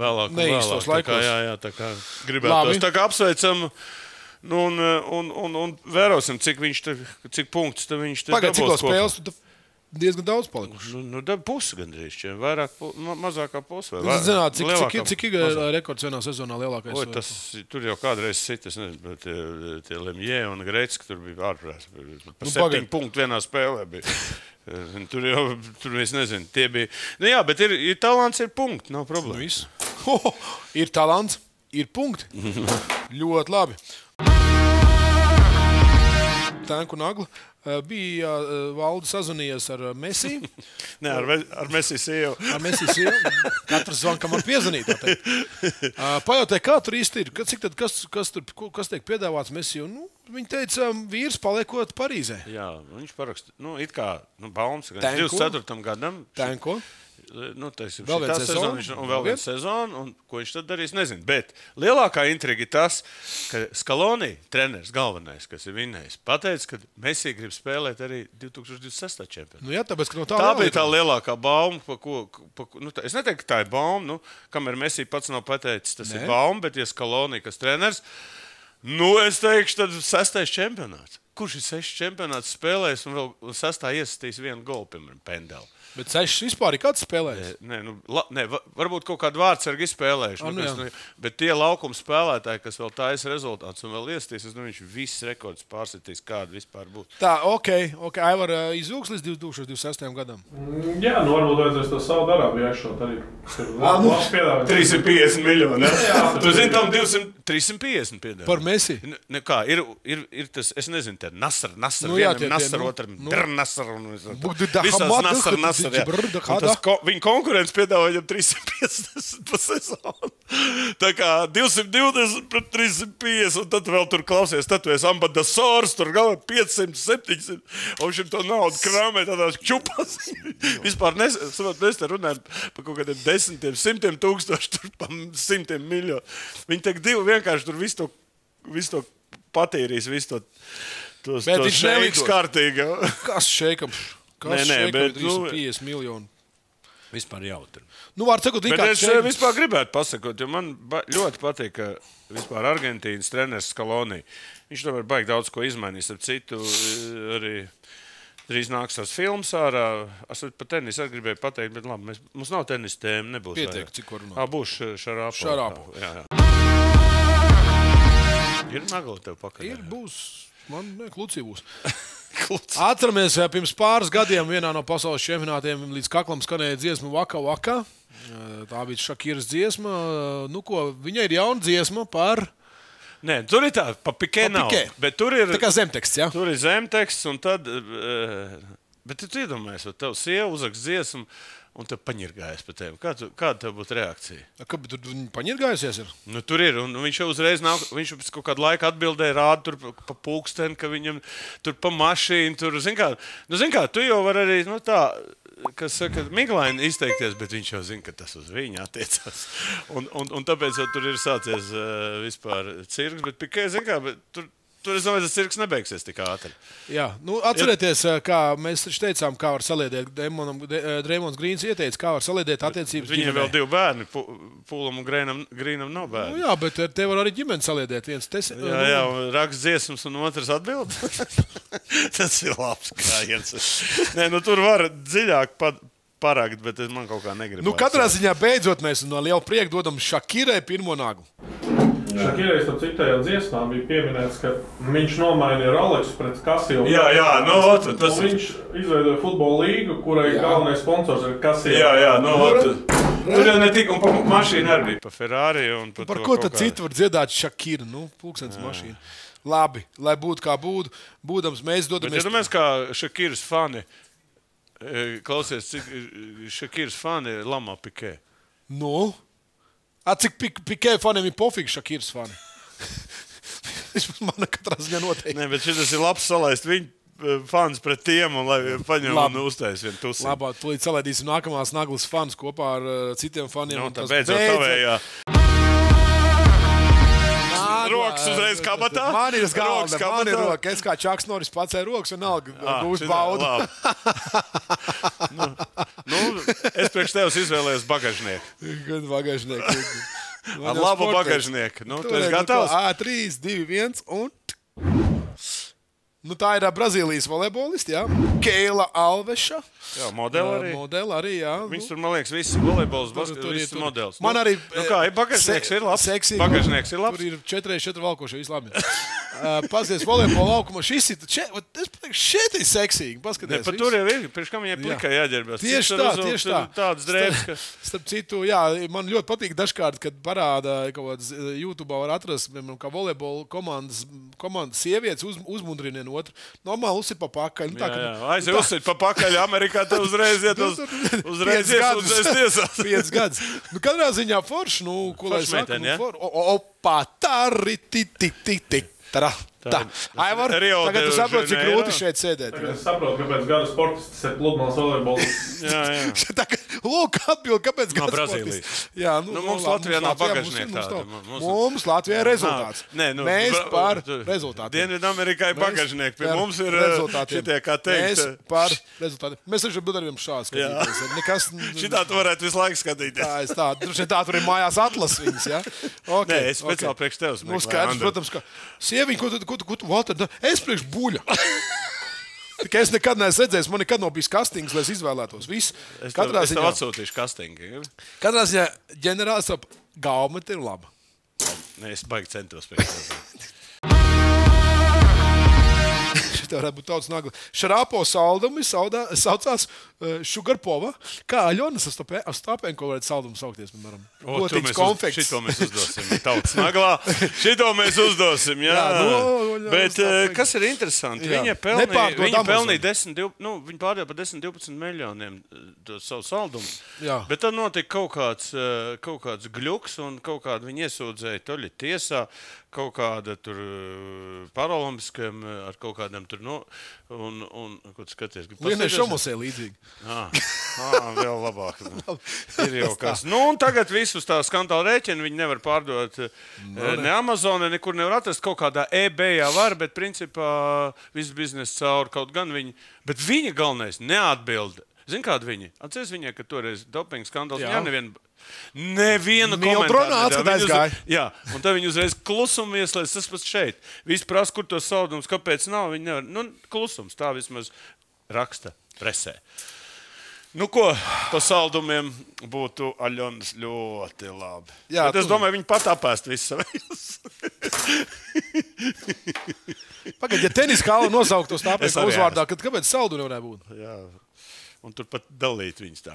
vēlāk un vēlāk. Tā kā, jā, jā, tā kā gribētos. Tā kā apsveicam. Nu, un, un, un, un vērosim, cik viņš, te, cik punkts te viņš te Pagad, dabūs kopā. Diezgan daudz palikuši. Nu, nu pusi gandrīz, ja vairāk, ma mazākā pusi. Jūs zināt, cik, cik, cik ir rekords vienā sezonā lielākais? O, tas, tur jau kādreiz citas, nezinu, bet tie, tie Lemjē un Grēcis, tur bija ārprās. Par nu, septiņu punktu vienā spēlē bija. Tur jau, tur es nezinu, tie bija. Nu jā, bet ir, ir talants, ir punkti, nav problēma. Viss. Ho, ho, ir talants, ir punkti. Ļoti labi. Tanku nagla. Bija Valdi sazvanījies ar Messi. Nē, ar, ar Messi sievu. Ar Messi sievu. Katrs zvan, kam var piezvanīt. Pajautē, kā tur īsti ir? Cik tad, kas, kas, tur, kas tiek piedāvāts Messi? Nu, viņi teica, vīrs paliekot Parīzē. Jā, viņš paraksta. Nu, it kā, nu, balms, divdesmit ceturtajam gadam. Tanko. Nu, taisim, vēl viens sezonu. Viņš, un vēl viens sezonu. Un ko viņš tad darīs, nezinu. Bet lielākā intriga ir tas, ka Scaloni, treneris galvenais, kas ir vinnējis, pateica, ka Messi grib spēlēt arī divtūkstoš divdesmit sestā čempionā. Nu jā, tāpēc, ka no tā, tā bija tā lielākā bauma, pa ko, pa ko nu, tā, es neteiktu, ka tā ir bauma, nu, kamēr Messi pats nav pateicis, tas ne. Ir bauma, bet ja Scaloni, kas treneris, nu, es teikšu, tad sestais čempionāts. kurš ir seši čempionāts spēlējis un vēl sastā iesastījis vienu golu, piemēram, Pendelu. Bet sešas vispār ir kāds spēlējis? Nē, nu, la, nē, varbūt kaut kādu vārdsargu izspēlējuši. Nu, nu, bet tie laukuma spēlētāji, kas vēl tais rezultāts un vēl iesastīs, nu, viņš viss rekords pārsitīs, kāda vispār būtu. Tā, ok, ok. Aivar izūks līdz divtūkstoš divdesmit sestajam gadam? Mm, jā, nu, varbūt vajadzēs to savu darābu jāšot arī. trīs simti piecdesmit miljoni, ne? Tu zini, tam trīs simti piecdesmit piedāvā. Par Messi? Nekā, ir, ir, ir tas, es nezinu, te Nasr, Nasr, nu, jā, vienam tie, Nasr, nu, otram nu, Dr Nasr, un visās Nasr, Nasr, jā. Un tas, ko, viņa konkurence piedāvā viņam trīs simti piecdesmit pa sezonu. Tā kā divsimt divdesmit pret trīs simti piecdesmit, un tad vēl tur klausies, tad tu esi ambadasors, tur galvā piecsimt, septiņsimt, un šim to naudu kramē tādās čupas. Vispār, nes, mēs te runājam par kaut kādiem desmitiem, simtiem tūkstoši, tur pa simtiem miljonu. Viņi tiek divi vienkārši tur visu to, visu to patīrīs, visu to tos, bet tos šeiks kārtīgi. Kas šeikam? Kas nē, nē, šeikam bet, trīs simti piecdesmit miljonu? Vispār jautri. Nu, var cikot, bet es šeikam vispār gribētu pasakot, jo man ļoti patīk, ka vispār Argentīnas treneris Scaloni. Viņš tomēr baigi daudz ko izmainīs ar citu arī. Drīz nāks tās filmas ārā. Es par tenisu arī gribēju pateikt, bet labi, mēs, mums nav tenisa tēma, nebūs. Pietiek, cik var runāt. Ā, būs Šarāpo. Šarāpo. Jā, jā. Ir nagla tev pakaļ? Ir, būs. Man, ne, klucī būs. Klucī. Atceramies, pirms pāris gadiem vienā no pasaules čempionātiem līdz kaklam skanēja dziesma Vaka Vaka. Tā bija Šakiras dziesma. Nu ko, viņai ir jauna dziesma par... Nē, tur ir tā, pa Pikē nav, bet tur ir... Tā kā zemteksts, jā? Tur ir zemteksts, un tad... Bet tu iedomājies, vai tev sieva uzrakst dziesmu, un tev paņirgājas par tevi. Kā tu, kāda tev būtu reakcija? Kā, bet tur paņirgājusies ir? Nu, tur ir, un viņš jau uzreiz nav... Viņš pēc kaut kādu laiku atbildēja, rāda tur pa pulksteni, ka viņam tur pa mašīnu, tur, zin kā... Nu, zin kā, tu jau var arī, nu, tā... Kas saka, miglaini izteikties, bet viņš jau zina, ka tas uz viņu attiecās. Un, un, un tāpēc jau tur ir sācies uh, vispār cirks, bet Pikē, zin kā, bet tur, tur es domāju, tas cirks nebeigsies tik ātri. Jā, nu atcerieties, kā mēs teicām, kā var saliedēt, Draymonds Grīns ieteica, kā var saliedēt attiecības ģimenei. Viņam vēl divi bērni, Pūlam un Grīnam, Grīnam nav bērni. Nu jā, bet te var arī ģimeni saliedēt. Viens tes... Jā, jā, raksts dziesmas un otrs atbild. Tas ir labs krājiens. Nē, nu tur var dziļāk parakt, bet man kaut kā negribētu. Nu katrā ziņā beidzot mēs no liela prieka dodam Šakirai pirmo nagu. Šakirais ar citajā dziesmā bija pieminēts, ka viņš nomainīja Aleksu pret Kasilu. Jā, jā, no, tad tas... Un viņš izveidoja futbola līgu, kurai galvenais sponsors ir Kasila. Jā, jā, no, tad... Tur jau netika, un pa mašīnu arī bija. Pa Ferrari un pa to kaut kādā. Par ko tad citu var dziedāt Šakira, nu, pulkstens mašīna. Labi, lai būtu kā būdu, būdams, mēs dodamies... Bet, ja domājies, kā Šakiras fani, klausies, cik Šakiras fani lamā Pikē? Nu? A, cik Pikē faniem ir pofīgi Šakiras fani? Vispār mana katrā ziņā noteikti. Nē, bet šitas ir labs salaist viņu fans pret tiem, un lai paņem un uztais vienu tusim. Labā, tu līdz salaidīsim nākamās naglas fans kopā ar citiem faniem. Nu, tā beidzot tavējā. Rokas uzreiz kabatā? Man ir galda, man ir roka. Es kā Čaks Noris pacēju rokas un alga gūs baudu. Nu, nu, es priekš tevis izvēlējos bagažnieku. Gan bagažnieku. Ar labu bagažnieku. Nu, tu esi gatavs? trīs, divi, viens un... Nu, tā ir Brazīlijas volejbolisti, jā. Keila Alveša. Jā, modeli arī. Modeli arī, jā. Viņš tur, man liekas, visi volejbolis, viss modelis. Man arī... Nu kā, bagažnieks ir labs. Bagažnieks ir labs. Tur ir četri četri valkoši, viss labi. Paskaties, volejbola laukuma. Šis ir... Šeit ir seksīgi, paskaties. Par tur jau ir, pirms kam viņai plikai jāģerbās. Tieši tā, tieši tā. Tāds drēbs, ka... Starp citu, jā, man ļoti patīk dažkārt, kad parāda, kaut kāds YouTube'ā var atrast, kā volejbola komandas sievietes uzmundrinienu otru. Normāli uzsit pa pakaļ. Jā, jā, aiz uzsit pa pakaļ. Amerikā te uzreiz iet uz... Uzreiz iet uzreiz tiesās. Piec gadus. Nu, katrā ziņā forš, nu, ko lai saka? Forš meiteni, jā? Opa, tari, ti, ti, ti, ti, tarā. Tā. Aivar, tagad tu saproti, cik grūti šeit sēdēt. Tagad es saprotu, kāpēc gada sportistis ir pludmales volejbolists. Jā, jā. Lūk, atbildi, kāpēc gada sportistis. Jā, nu, mums Latvijā nav bagažnieki tāda. Mums Latvijā ir rezultāts. Mēs par rezultātiem. Dienvidamerikā ir bagažnieki. Pie mums ir šitie, kā teikt. Mēs par rezultātiem. Mēs taču budarījām šādi skatīties. Šitā tu varētu visu laiku skatīties. Tā, tā tur ir mājās atlas viņas, jā? Nē, es speciāli priekš tev ko tu, ko tu, Walter, da? Es priekš buļa. Tikai es nekad neesmu redzējis, man nekad nav bijis kastings, lai es izvēlētos. Viss. Es tev, es tev atsūtīšu kastingi. Ja? Katrā ziņā ģenerāls ap gaumeti ir laba. Nē, es baigi centos priekš. Tā varētu būt tautas nākla. Šarāpo saldumi saudā, saucās uh, Šugarpova. Kā Aļonas Ostapenko varētu saldumu saukties, piemēram? O, mēs uz, šito mēs uzdosim tautas naglā. Šito mēs uzdosim, jā. jā no, no, Bet Ostapenko. Kas ir interesanti? Jā. Viņa pelnīja viņa pelnī nu, viņa pārdeva par desmit divpadsmit miljoniem savu saldumu. Jā. Bet tad notika kaut kāds, kaut kāds gļuks un kaut kādu viņa iesūdzēja toļi tiesā. Kaut kāda tur paraolimpiskajam ar kaut kādiem tur no un un ko tu skaties, vienai šomosē līdzīgi. Ā, ā, vēl labāk. Ir jau kas. Nu un tagad visus tā skandāla rēķina viņi nevar pārdot no, ne Amazonē, nekur nevar atrast, kaut kādā eBayā var, bet principā viss biznes caur kaut gan viņi, bet viņa galvenais neatbilda. Zini, kādi viņi? Atceries viņai, ka toreiz doping skandāls jā nevien nevienu komentāru. Uz... Jā, un tad viņi uzreiz klusuma ieslēdz, tas pats šeit. Visi prasa, kur tos saldumus, kāpēc nav, viņi nevar. Nu, klusums, tā vismaz raksta presē. Nu ko, pa saldumiem būtu Aļonas ļoti labi. Jā, bet es tu... domāju, viņi pat apēst visu savējus. Pagad, ja tenis kāla nosauktos tāpēc uzvārdā, kad kāpēc saldu nevarēja būt? Jā. Un tur pat dalīt viņus tā.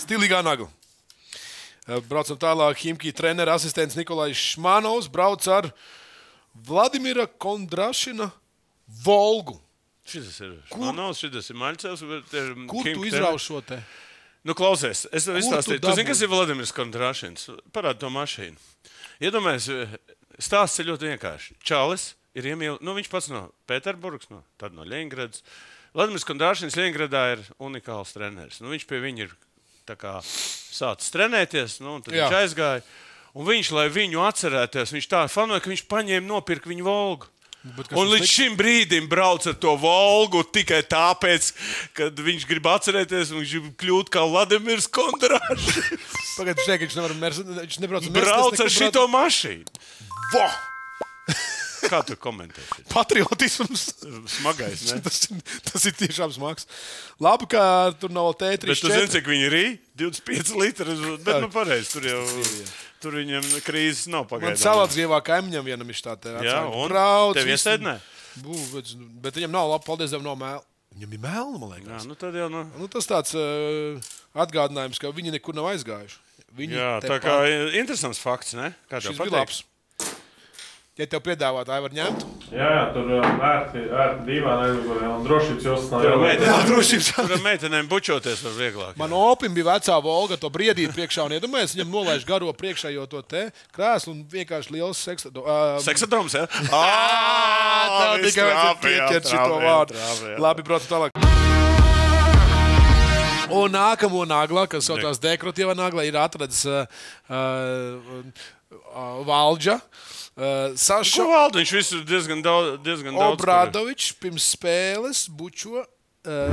Stilīgā nagla. Braucam tālāk. Himki trenera asistents Nikolais Šmanovs brauc ar Vladimira Kondrašina Volgu. Šis ir Šmanovs, šis ir Maļcevs. Kur tu izrauš šo te? Nu, klausies, es tev izstāstīju. Tu, tu zini, kas ir Vladimirs Kondrašins? Parādi to mašīnu. Iedomājies, stāsts ir ļoti vienkārši. Čalis ir iemīl... Nu, viņš pats no Pēterburgas, no, tad no Ļeņgradas. Vladimirs Kondrašins Ļeņgradā ir unikāls treneris. Nu, viņš pie viņa ir tā kā sācis trenēties, nu, un tad jā, viņš aizgāja. Un viņš, lai viņu atcerēties, viņš tā fanoja, ka viņš paņēma nopirka viņu Volgu. Un līdz šim brīdim brauc ar to Volgu tikai tāpēc, kad viņš grib atcerēties un viņš grib kļūt kā Vladimirs Kondrašins. Pagad, viņš nekad, viņš nevar mercēt, viņš nebrauc ar mercēt. Brauc ar šito mašīnu. Vo! Kā tu komentēsi? Patriotisms. Smagais, ne? Tas, tas ir tiešām smags. Labi, kā tur nav T trīs četri. Bet tu zini, cik viņi ir rī? divdesmit pieci litri. Bet nu pareiz, tur jau... Tur viņam krīzes nav pagaidām. Man Salacgievā kaimiņam vienam ir tā te atsāka. Jā, un brauc, tev iesēdnē? Bet, bet viņam nav labi, paldies Dievam, nav mēli. Viņam ir mēli, man liekas. Jā, nu tad jau no... Nu tas tāds uh, atgādinājums, ka viņi nekur nav aizgājuši. Viņi jā, tā kā pār... interesants fakts, ne? Kā tev šis bija labs. Ja tev piedāvāt, ai var ņemt? Jā, jā, tur ērti, ērti divāna aizgurē, un drošības jūs nav jau meitenēm. Jā, drošības. Tur meitenēm bučoties var vieglāk. Man opim bija vecā Volga, to briedīt priekšā, un iedomājies, viņam nolaiž garo priekšējo to te krēslu, un vienkārši liels seksadroms. Seksadroms, jā? Ā, tā tikai vajadzētu pieķert šito vārdu. Labi, braucu tālāk. Un nākamo naglā, kas sautās dekrotīvā naglā, ir atradzis Valdža. Uh, Saša... Ko Valdi? Viņš visu diezgan daudz, diezgan daudz. Obradovičs pirms spēles bučo... Uh,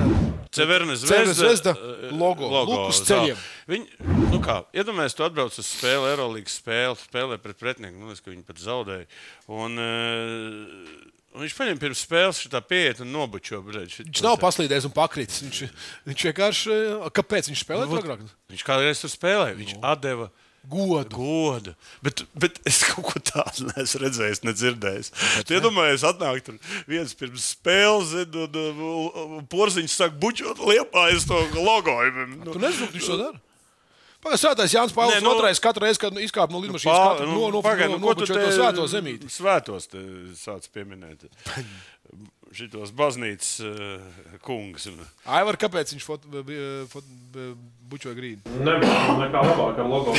Ceverna zvezda, zvezda logo. logo Lukus ceļiem. Viņ, nu kā, iedomājies, tu atbrauc uz spēli, Eirolīgas spēle, spēlē pret pretnieku, nu, ka viņi pat zaudēja. Un... Uh, Un viņš paņem pirms spēles šitā pieiet un nobučo. Brēd, viņš nav paslīdējis un pakritis. Viņš, viņš vienkārši... Kāpēc viņš spēlē nu, agrāk? Viņš kādreiz tur spēlēja. Viņš no. atdeva... Godu. Godu. Bet, bet es kaut ko tādu neesmu redzējis, nedzirdējis. Tu iedomājies, atnāk tur viens pirms spēles, un Porziņš saka, bučot liepājas to logo. Nu, tu nezinu, viņš to dara? Pagad, svētais Jānis Pāvils nu, otrais katru reizi, kad izkāp no lidmašīnas, nu, no, no, pagad, no, nu, nobučot to svēto zemīti. Svētos te sāc pieminēt. Šitos baznīcas uh, kungs. Aivar, kāpēc viņš fot, b, fot, b, bučoja grīdu? Nebūtu nekā labāk ar logo.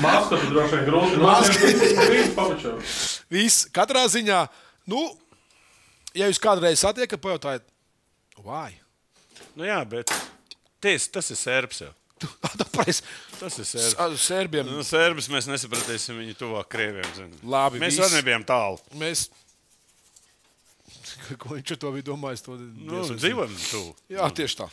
Maska tu droši vien grūti. Maska. Viss pabučo. Viss. Katrā ziņā, nu, ja jūs kādreiz satiekat, pajautājat, why? Nu jā, bet ties, tas ir serbs jau. Tāpēc. Tas ir serbs. Serbiem. Nu, serbs mēs nesapratīsim viņu tuvāk krieviem. Zinu. Labi, mēs viss. Mēs vēl nebijām tālu. Mēs... ko viņš to bija domājis. To nu, dzīvojam tu. Jā, tieši tā.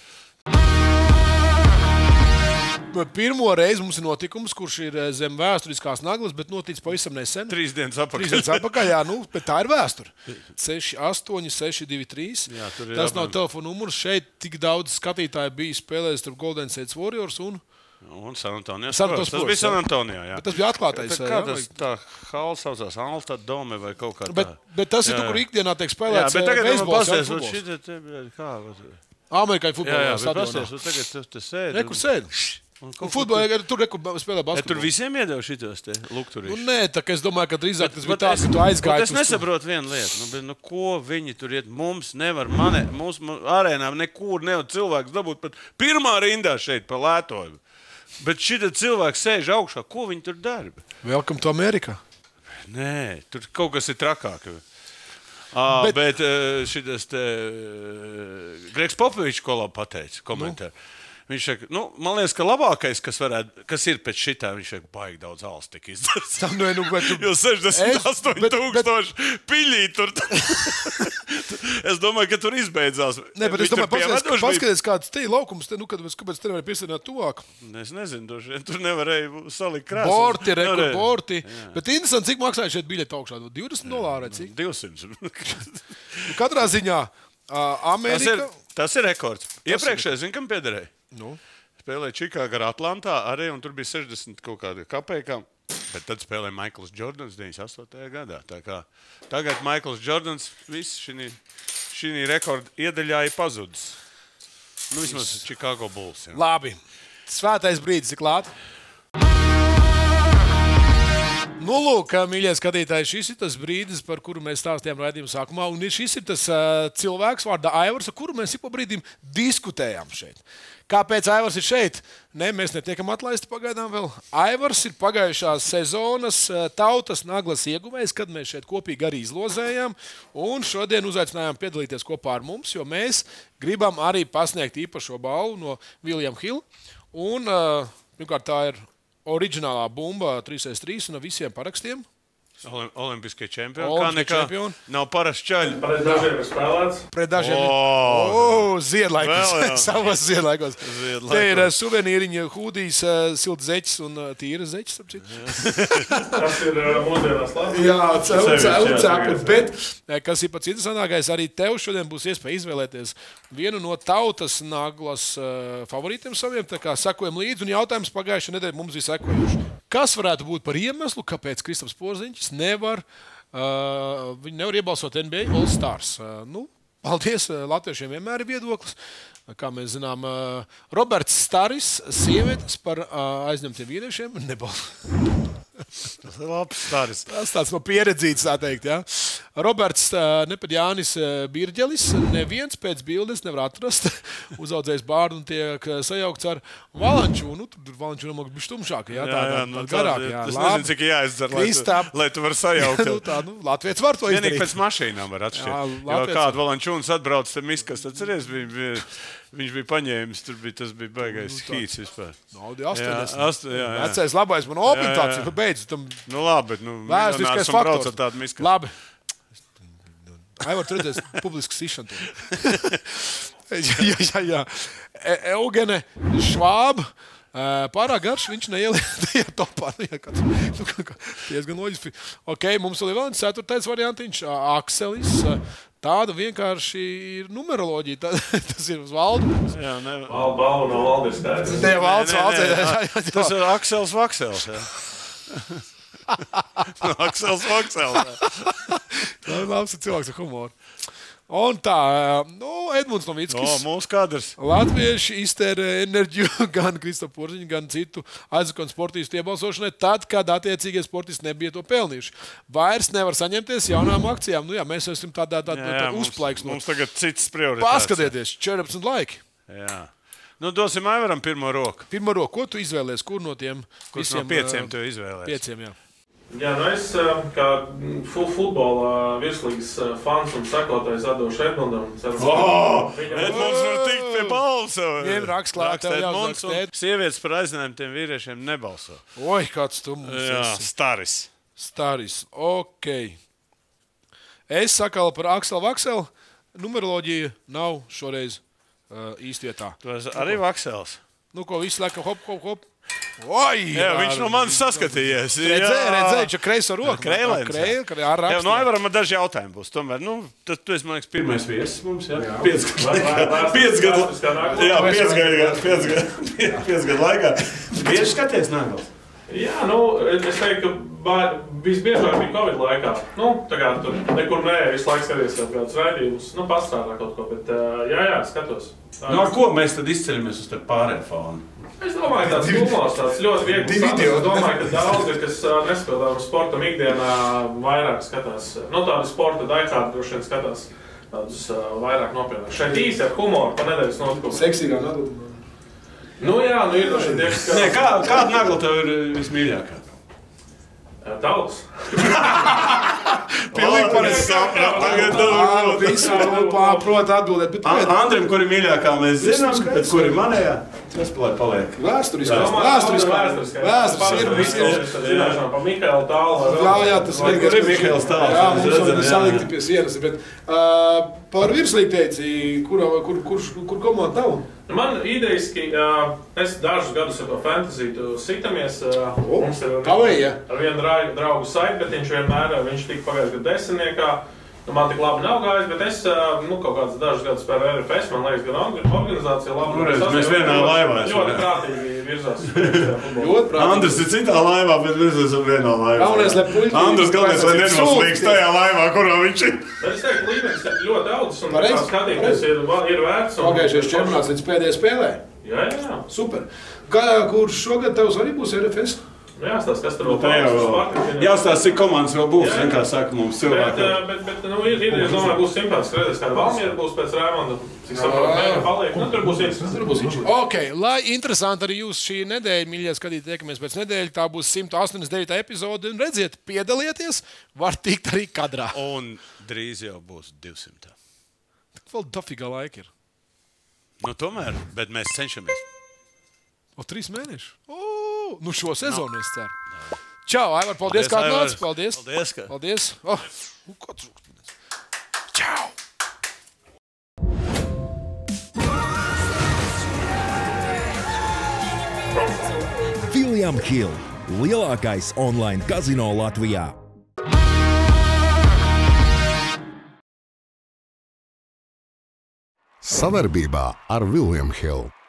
Pirmo reizi mums ir notikums, kurš ir zem vēsturiskās naglas, bet noticis pavisam nesen. Trīs dienas apakaļ. Trīs dienas apakaļ, jā, nu, bet tā ir vēsture. sešas astoņi seši divi trīs. Jā, tur ir tas apmēram. Nav telefona numurs. Šeit tik daudz skatītāji bija spēlējis starp Golden State Warriors un... Un San Antonijā. Tas bija San Antonijā, jā. Bet tas bija atklātais. Jā, kā tas tā hall saucās? Alta Dome vai kaut kā tā. Bet, bet tas ir tu, kur ikdienā tiek spēlēts beisbols un futbols. Amerikai futbolā stadionā. Tagad tu sēdi. Rekur sēdi. Un futbolā, tur spēlē basketbolu. Tur visiem iedeva šitos te lukturīši? Nu, nē, tā, es domāju, ka drīzāk tas bija tā, ka tu aizgāji. Es nesaprotu vienu lietu. Nu, ko viņi tur iet? Mums nevar mani, mums arēnā nekur nevar cilvēks dabūt pat pirmā rindā šeit pa lētojumu. Bet šī cilvēks sēž augšā. Ko viņi tur dara? Welcome to America. Nē, tur kaut kas ir trakāk. À, bet bet šitas te Gregs Popovičs ko labi pateica komentāru. Viņš saka, nu, man liekas, ka labākais, kas varētu, kas ir pēc šitā, viņš saka, baigi daudz alus tik izdarts. Tam nu, nu, bet... Jo sešdesmit astoņi tūkstoši piļī tur. Es domāju, ka tur izbeidzās. Nē, bet es domāju, paskaties, paskaties kāds te laukums, te, nu, kad mēs kāpēc te nevarēja piesardināt tuvāk. Es nezinu, doši, tur nevarēja salikt krāsas. Borti, rekur, borti. Bet interesanti, cik maksāja šeit biļeti augšā? divdesmit dolāri, cik? divsimt. Katrā ziņā Amerika... Tas ir rekords. Iepriekšējais, zin, kam piederēja? Nu. Spēlēja Čikāga ar Atlantā arī, un tur bija sešdesmit kaut kādi kapēkām. Bet tad spēlēja Michaelis Jordans deviņdesmit astotajā gadā. Tā kā tagad Michaelis Jordans viss šī, šī rekorda iedaļā ir pazudis. Nu, vismaz Čikāgo Bulls. Jā. Labi. Svētais brīdis ir klāt. Nu, lūk, mīļie skatītāji, šis ir tas brīdis, par kuru mēs stāstījām raidījuma sākumā. Un šis ir tas uh, cilvēks vārdā Aivars, ar kuru mēs pa brīdim diskutējām šeit. Kāpēc Aivars ir šeit? Nē, ne, mēs netiekam atlaisti pagaidām vēl. Aivars ir pagājušās sezonas uh, tautas naglas ieguvējs, kad mēs šeit kopīgi arī izlozējām. Un šodien uzaicinājām piedalīties kopā ar mums, jo mēs gribam arī pasniegt īpašo balvu no William Hill. Un, uh, pirmkārt, tā ir... Oriģinālā bumba trīs pret trīs no visiem parakstiem. Olimpiskie čempioni. Kā nekā nav parasts čaļi. Pret dažiem ir spēlēts. Pret dažiem ir ziedlaikos. Savas ziedlaikos. Te ir suvenīriņa, hūdijas, silta zeķis un tīra zeķis. Tas ir mūsdienās labi. Jā, cēput. Bet, kas ir pats interesantākais, arī tev šodien būs iespēja izvēlēties vienu no tautas naglas favorītiem saviem. Tā kā sakojam līdzi un jautājums pagājušajā nedēļā mums bija sekojuši. Kas varētu būt par iemeslu, kāpēc Kristaps Porziņš nevar, uh, nevar iebalsot N B A All Stars? Uh, nu, paldies, latviešiem vienmēr ir viedoklis. Kā mēs zinām, uh, Roberts Staris, sievietes par uh, aizņemtiem vīriešiem, nebalsot. Tas ir labs Staris. Tas tāds no pieredzītas, tā teikt, jā. Roberts uh, Nepedjānis uh, Birģelis, neviens pēc bildes nevar atrast, uzaudzējis bārdu un tiek uh, sajaukts ar Valančūnu. Tur Valančūna mums bišķi tumšāka, jā, tā, jā, jā, nu, tā garāk, jā. Es nezinu, cik jāizdzer, lai tu, lai tu var sajaukt. Nu, tā, nu, Latvijas var to izdarīt. Vienīgi pēc mašīnām var atšķirt. Jā, Latvijas... Kādu Valančūnas atbrauc, tam izkas, atceries, bija... bija... Viņš bija paņēmis, tur bija, tas bija baigais nu, hīts vispār. Naudi astoņdesmit. Vecais labais man obligāts, tu beidzu tam. Nu labi, bet nu vienmēr esam brauc ar tādu miskatu. Labi. Aivar, tur redzēs publisku sišanu. jā, jā, jā. Eugene Švāb. Pārāk garš, viņš neielietajā topā. Tiesgan loģiski. Ok, mums vēl ir vēl ceturtais variantiņš. Akselis. Tāda vienkārši ir numeroloģija. Tas ir uz Valdu. Jā, ne... Balva no Valdi skaidrs. Nē, Valds, Valds. Tas ir Akselis Vakselis. Akselis Vakselis. Tā ir labs cilvēks ar humoru. Un tā, nu, Edmunds Novickis. Mūsu kadrs. Latvieši iztērē enerģiju gan Kristapu Porziņu, gan citu aizvakonu sportīstu iebalsošanai, tad, kad attiecīgie sportisti nebija to pelnījuši. Vairs nevar saņemties jaunām akcijām. Nu jā, mēs esam tādā uzplaiks. Mums tagad cits prioritāts. Paskatieties, četrpadsmit laiki. Jā. Nu, dosim Aivaram pirmo roku. Pirmo roku. Ko tu izvēlies? Kur no tiem visiem? Kurš no pieciem tev izvēlies? Pieciem, jā. Jā, nu es kā futbola virslīgas fans un sakotājs atdošu Edmundam. Wow! Edmunds var tikt pie balsu! Vien rakst klāt, tev jāuzrakst Edmunds. Sievietes par aizņēmumiem tiem vīriešiem nebalso. Oi, kāds tu mums esi. Jā, Staris. Staris, okei. Es sakalu par Akselu Vakselu. numeroloģija nav šoreiz uh, īstietā. Tas arī Vakselis. Nu, ko viss laikam hop, hop, hop. Oi, jā, jā, viņš no manis saskatījies. Redzēju, redzēju, čia kreiso roku. Kreilēns. Jā, nu, Aivaram ar daži jautājumi būs. Tomēr, nu, tad tu esi, man liekas, pirmais viesis mums, jā? Piec gadu. Jā, piec gadu laikā. Bieži skaties Nagals? Jā, nu, es teiktu, ka visbiežāk bija Covid laikā. Nu, tā kā tur nekur nē, visu laiku skaties kādus raidījumus. Nu, pastrādā kaut ko, bet jā, jā, skatos. No ko mēs tad izceļamies uz te pārējā fonu? Es domāju, ka tāds humors, tāds ļoti viegli saturs. Es domāju, ka daudzi, kas neskatām sportam ikdienā, vairāk skatās, no tādu sporta daicādu droši vien skatās tādus vairāk nopietnāk. Šeit īsti ar humoru pa nedēļas notikumu. Seksīgā nagla. Nu jā, nu ir droši tie, kas skatās. Kāda nagla tev ir vismīļākā? Daudz. Pilīgi pareizi saprāt, tagad daudz. Visu prot atbildēt. Andrim, kuri mīļākā mēs zinām, bet kuri manējā, tas paliek. Vēsturiskās. Vēsturiskās. Vēsturiskās ir. Zināšanā pa Mihaelu tālu. Jā, jā, tas ir. Kur ir Mihaels tālu? Jā, mums var salikti pie sienas. Par virslīgu teici, kur komanda tavu? Man idejiski, es dažus gadus ar to fantazītu sitamies. Mums ir ar vienu draugu saiti, bet viņš vienmēr, viņš tika pagājis gadu desmitniekā. Man tik labi nav gājis, bet es kaut kādus dažus gadus pēc R F S, man liekas, gan organizācija labi. Mēs vienā laivā esam. Ļoti prātīgi virzās. Andris ir citā laivā, bet mēs esam vienā laivā. Andris galvenais, lai nenoslīgs tajā laivā, kurā viņš ir. Bet es teiktu, līmenis ir ļoti daudz un skatīties ir vērts. Pagājušies čempionāts līdz pēdējai spēlē. Jā, jā. Super. Kurš šogad tavs arī būs R F S? Jāstāsta, kas tur vēl pārējās. Jāstāsta, cik komandas vēl būs, vienkār saka mums cilvēki. Bet, nu, ir ideja, es domāju, būs simpātis, redzēs, kāda Valmiera būs pēc Rēmonda, cik saprot, mēram paliek. Nu, tur būs interesanti. Ok, lai interesanti arī jūs šī nedēļa, miļie skatītāji, tiekamies pēc nedēļa, tā būs simts astoņdesmit devītā epizode, un redziet, piedalieties, var tikt arī kadrā. Un drīz jau būs divsimtā. Tik vēl dafīgā laika ir. Nu, tomēr, bet mēs cenšamies. O, trīs mēneši? O, nu šo sezonu es ceru. Čau, Aivar, paldies, kā atnāc. Paldies. Paldies, kā. Paldies. O, ko trūkst? Čau. William Hill, lielākais online kazino Latvijā. Savarbībā ar William Hill.